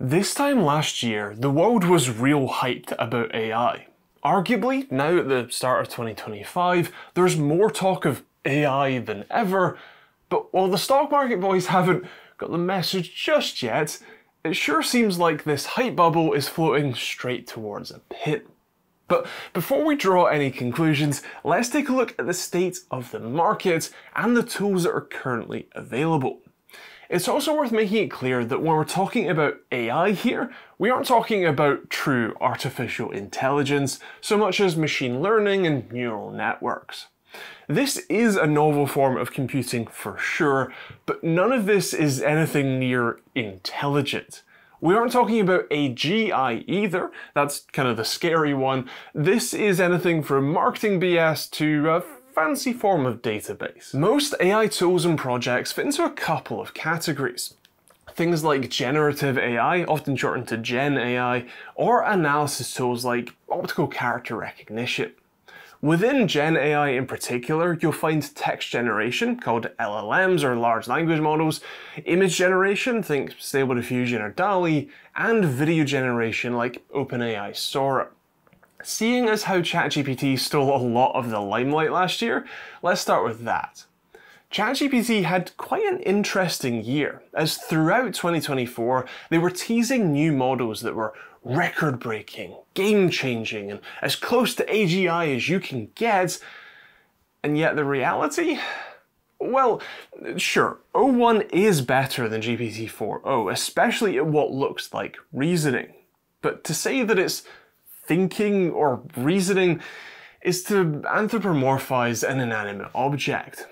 This time last year, the world was real hyped about AI. Arguably, now at the start of 2025, there's more talk of AI than ever, but while the stock market boys haven't got the message just yet, it sure seems like this hype bubble is floating straight towards a pit. But before we draw any conclusions, let's take a look at the state of the market and the tools that are currently available. It's also worth making it clear that when we're talking about AI here, we aren't talking about true artificial intelligence so much as machine learning and neural networks. This is a novel form of computing for sure, but none of this is anything near intelligent. We aren't talking about AGI either, that's kind of the scary one. This is anything from marketing BS to fancy form of database. Most AI tools and projects fit into a couple of categories. Things like generative AI, often shortened to Gen AI, or analysis tools like optical character recognition. Within Gen AI in particular, you'll find text generation, called LLMs or large language models, image generation, think Stable Diffusion or DALL-E, and video generation like OpenAI Sora. Seeing as how ChatGPT stole a lot of the limelight last year, let's start with that. ChatGPT had quite an interesting year, as throughout 2024, they were teasing new models that were record-breaking, game-changing, and as close to AGI as you can get, and yet the reality? Well, sure, O1 is better than GPT-4o, especially at what looks like reasoning. But to say that it's thinking or reasoning is to anthropomorphize an inanimate object.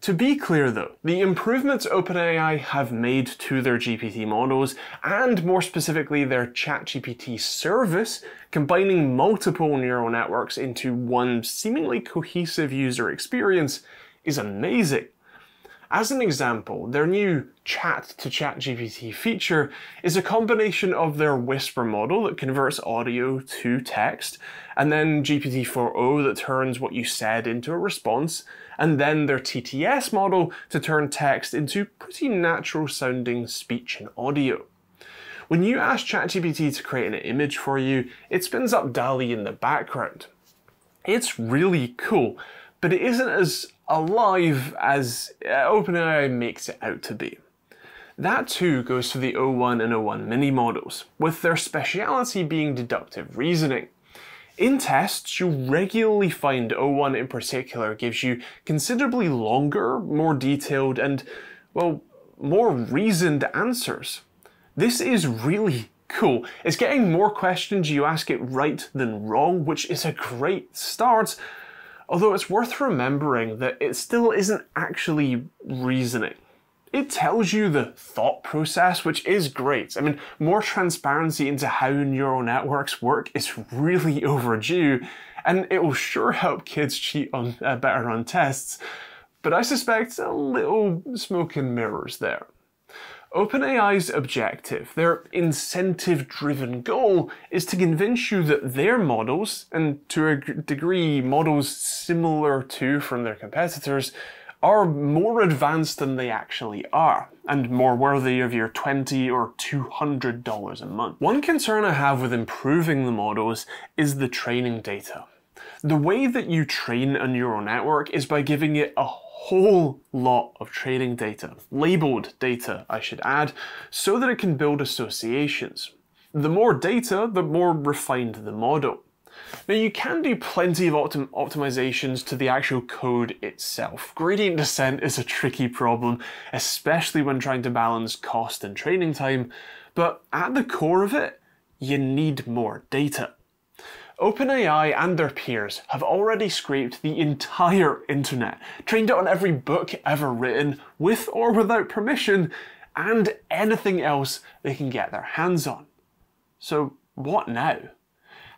To be clear though, the improvements OpenAI have made to their GPT models, and more specifically their ChatGPT service, combining multiple neural networks into one seemingly cohesive user experience, is amazing. As an example, their new Chat-to-ChatGPT feature is a combination of their Whisper model that converts audio to text, and then GPT-4o that turns what you said into a response, and then their TTS model to turn text into pretty natural-sounding speech and audio. When you ask ChatGPT to create an image for you, it spins up DALL-E in the background. It's really cool, but it isn't as alive as OpenAI makes it out to be. That too goes for the O1 and O1 mini models, with their speciality being deductive reasoning. In tests, you regularly find O1 in particular gives you considerably longer, more detailed, and, well, more reasoned answers. This is really cool. It's getting more questions you ask it right than wrong, which is a great start, although it's worth remembering that it still isn't actually reasoning. It tells you the thought process, which is great. I mean, more transparency into how neural networks work is really overdue, and it will sure help kids cheat on better on tests, but I suspect a little smoke and mirrors there. OpenAI's objective, their incentive-driven goal, is to convince you that their models, and to a degree models similar to from their competitors, are more advanced than they actually are, and more worthy of your $20 or $200 a month. One concern I have with improving the models is the training data. The way that you train a neural network is by giving it a whole lot of training data, labeled data I should add, so that it can build associations. The more data, the more refined the model. Now you can do plenty of optimizations to the actual code itself. Gradient descent is a tricky problem, especially when trying to balance cost and training time, but at the core of it, you need more data. OpenAI and their peers have already scraped the entire internet, trained it on every book ever written, with or without permission, and anything else they can get their hands on. So what now?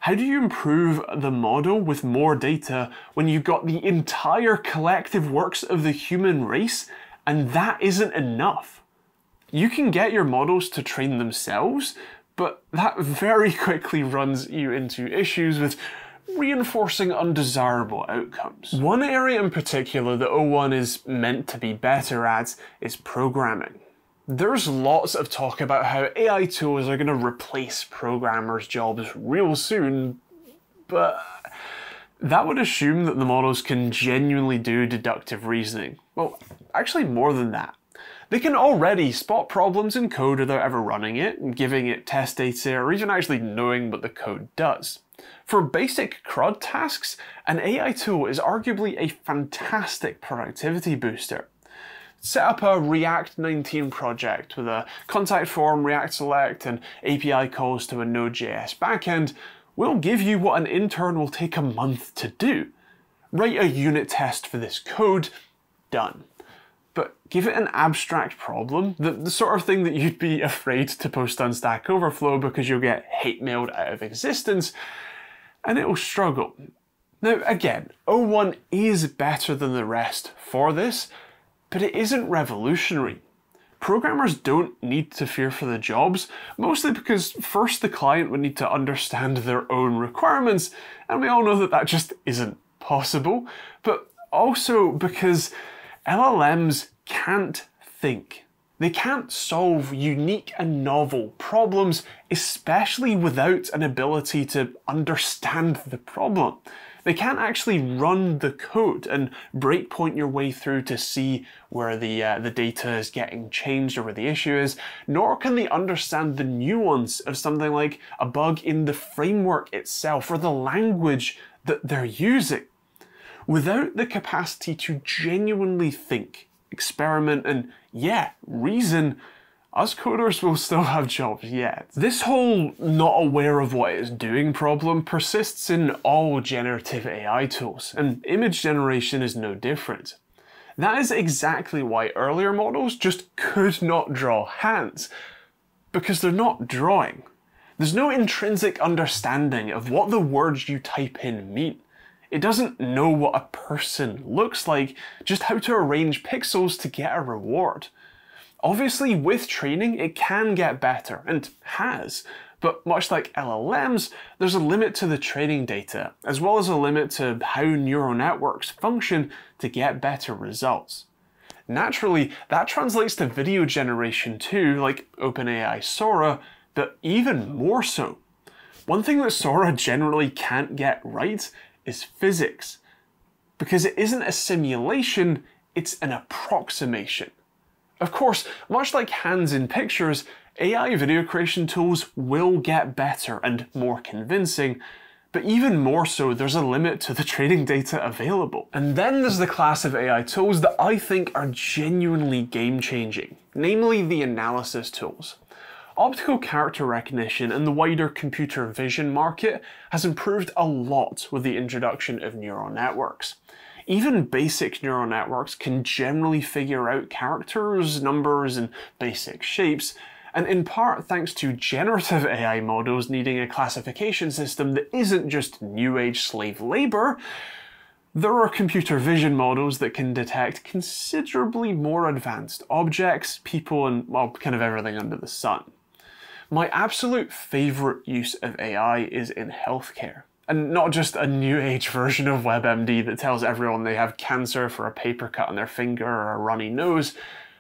How do you improve the model with more data when you've got the entire collective works of the human race, and that isn't enough? You can get your models to train themselves, but that very quickly runs you into issues with reinforcing undesirable outcomes. One area in particular that O1 is meant to be better at is programming. There's lots of talk about how AI tools are going to replace programmers' jobs real soon, but that would assume that the models can genuinely do deductive reasoning. Well, actually more than that. They can already spot problems in code without ever running it, and giving it test data, or even actually knowing what the code does. For basic CRUD tasks, an AI tool is arguably a fantastic productivity booster. Set up a React 19 project with a contact form, React select, and API calls to a Node.js backend. We'll give you what an intern will take a month to do. Write a unit test for this code, done. But give it an abstract problem, the sort of thing that you'd be afraid to post on Stack Overflow because you'll get hate mailed out of existence, and it'll struggle. Now again, O1 is better than the rest for this, but it isn't revolutionary. Programmers don't need to fear for the jobs, mostly because first the client would need to understand their own requirements, and we all know that that just isn't possible, but also because LLMs can't think. They can't solve unique and novel problems, especially without an ability to understand the problem. They can't actually run the code and breakpoint your way through to see where the data is getting changed or where the issue is, nor can they understand the nuance of something like a bug in the framework itself or the language that they're using. Without the capacity to genuinely think, experiment, and yeah, reason, us coders will still have jobs yet. This whole not aware of what it's doing problem persists in all generative AI tools, and image generation is no different. That is exactly why earlier models just could not draw hands, because they're not drawing. There's no intrinsic understanding of what the words you type in mean. It doesn't know what a person looks like, just how to arrange pixels to get a reward. Obviously, with training, it can get better, and has, but much like LLMs, there's a limit to the training data, as well as a limit to how neural networks function to get better results. Naturally, that translates to video generation too, like OpenAI Sora, but even more so. One thing that Sora generally can't get right is physics, because it isn't a simulation, it's an approximation. Of course, much like hands in pictures, AI video creation tools will get better and more convincing, but even more so, there's a limit to the training data available. And then there's the class of AI tools that I think are genuinely game-changing, namely the analysis tools. Optical character recognition and the wider computer vision market has improved a lot with the introduction of neural networks. Even basic neural networks can generally figure out characters, numbers, and basic shapes, and in part thanks to generative AI models needing a classification system that isn't just new age slave labor, there are computer vision models that can detect considerably more advanced objects, people, and well, kind of everything under the sun. My absolute favorite use of AI is in healthcare. And not just a new age version of WebMD that tells everyone they have cancer for a paper cut on their finger or a runny nose,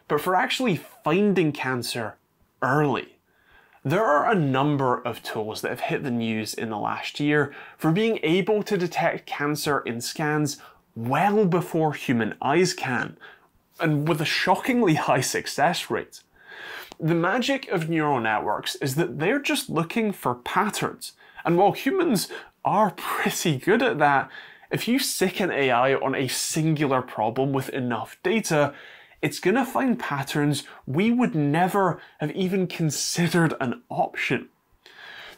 but for actually finding cancer early. There are a number of tools that have hit the news in the last year for being able to detect cancer in scans well before human eyes can, and with a shockingly high success rate. The magic of neural networks is that they're just looking for patterns, and while humans are pretty good at that, if you sick an AI on a singular problem with enough data, it's going to find patterns we would never have even considered an option.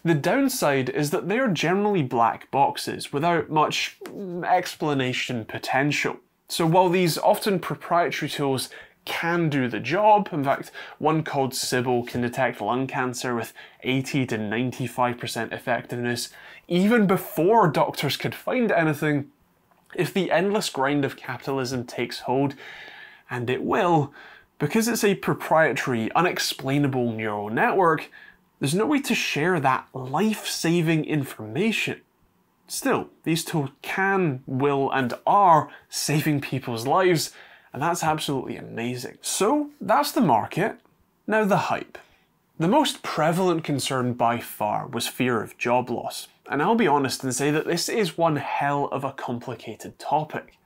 The downside is that they are generally black boxes without much explanation potential. So while these often proprietary tools can do the job, in fact one called Sybil can detect lung cancer with 80 to 95% effectiveness, even before doctors could find anything, if the endless grind of capitalism takes hold, and it will, because it's a proprietary, unexplainable neural network, there's no way to share that life-saving information. Still, these tools can, will, and are saving people's lives, and that's absolutely amazing. So that's the market. Now the hype. The most prevalent concern by far was fear of job loss, and I'll be honest and say that this is one hell of a complicated topic.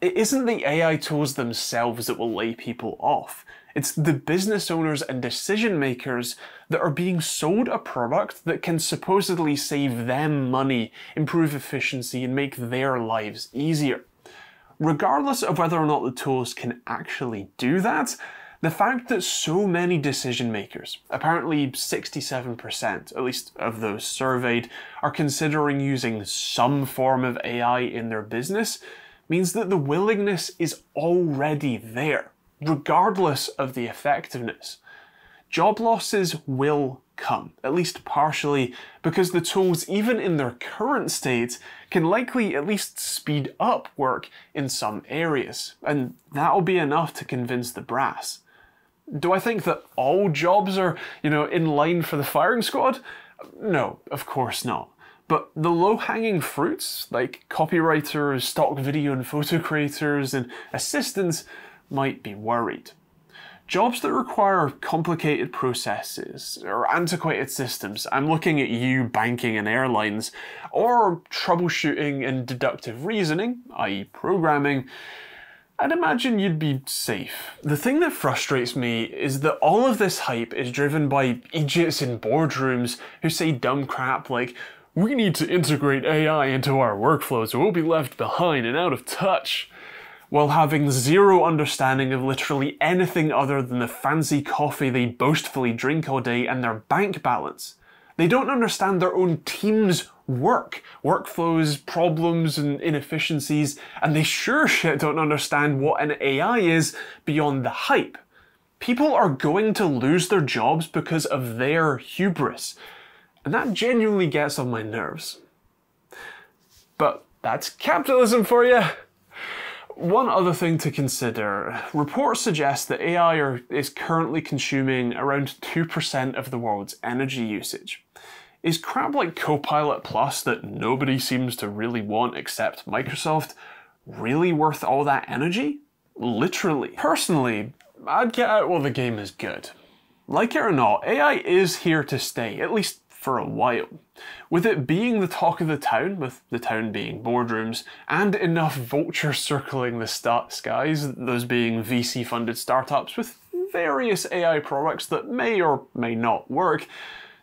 It isn't the AI tools themselves that will lay people off, it's the business owners and decision makers that are being sold a product that can supposedly save them money, improve efficiency, and make their lives easier. Regardless of whether or not the tools can actually do that, the fact that so many decision makers, apparently 67% at least of those surveyed, are considering using some form of AI in their business means that the willingness is already there, regardless of the effectiveness. Job losses will come, at least partially, because the tools, even in their current state, can likely at least speed up work in some areas, and that'll be enough to convince the brass. Do I think that all jobs are, in line for the firing squad? No, of course not. But the low-hanging fruits, like copywriters, stock video and photo creators, and assistants, might be worried. Jobs that require complicated processes or antiquated systems, I'm looking at you, banking and airlines, or troubleshooting and deductive reasoning, i.e. programming, I'd imagine you'd be safe. The thing that frustrates me is that all of this hype is driven by idiots in boardrooms who say dumb crap like, "We need to integrate AI into our workflow so we'll be left behind and out of touch," while having zero understanding of literally anything other than the fancy coffee they boastfully drink all day and their bank balance. They don't understand their own team's work, workflows, problems, and inefficiencies, and they sure shit don't understand what an AI is beyond the hype. People are going to lose their jobs because of their hubris. And that genuinely gets on my nerves. But that's capitalism for you! One other thing to consider. Reports suggest that AI is currently consuming around 2% of the world's energy usage. Is crap like Copilot Plus, that nobody seems to really want except Microsoft, really worth all that energy? Literally. Personally, I'd get out while the game is good. Like it or not, AI is here to stay, at least for a while, with it being the talk of the town, with the town being boardrooms, and enough vultures circling the skies, those being VC-funded startups with various AI products that may or may not work,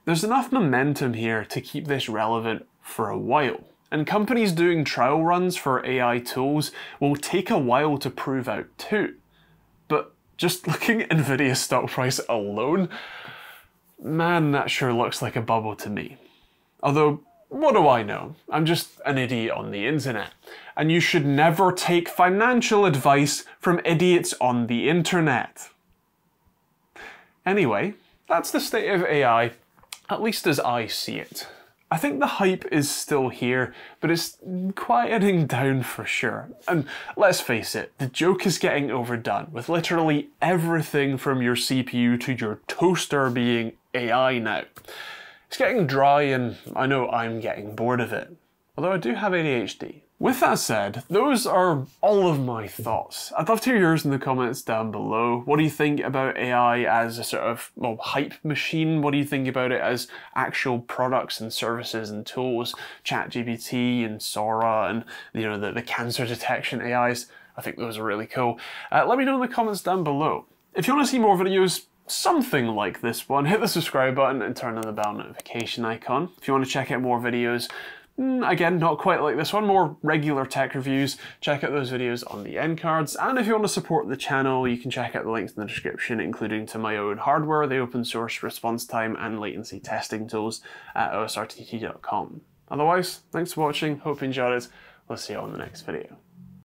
there's enough momentum here to keep this relevant for a while. And companies doing trial runs for AI tools will take a while to prove out too. But just looking at Nvidia's stock price alone, man, that sure looks like a bubble to me. Although, what do I know? I'm just an idiot on the internet. And you should never take financial advice from idiots on the internet. Anyway, that's the state of AI, at least as I see it. I think the hype is still here, but it's quieting down for sure. And let's face it, the joke is getting overdone, with literally everything from your CPU to your toaster being AI now. It's getting dry, and I know I'm getting bored of it. Although I do have ADHD. With that said, those are all of my thoughts. I'd love to hear yours in the comments down below. What do you think about AI as a sort of, well, hype machine? What do you think about it as actual products and services and tools? ChatGPT and Sora and, the cancer detection AIs. I think those are really cool. Let me know in the comments down below. If you want to see more videos, something like this one, hit the subscribe button and turn on the bell notification icon. If you want to check out more videos, again, not quite like this one, more regular tech reviews, check out those videos on the end cards. And if you want to support the channel, you can check out the links in the description, including to my own hardware, the open source response time and latency testing tools at osrtt.com. Otherwise, thanks for watching, hope you enjoyed it, we'll see you on the next video.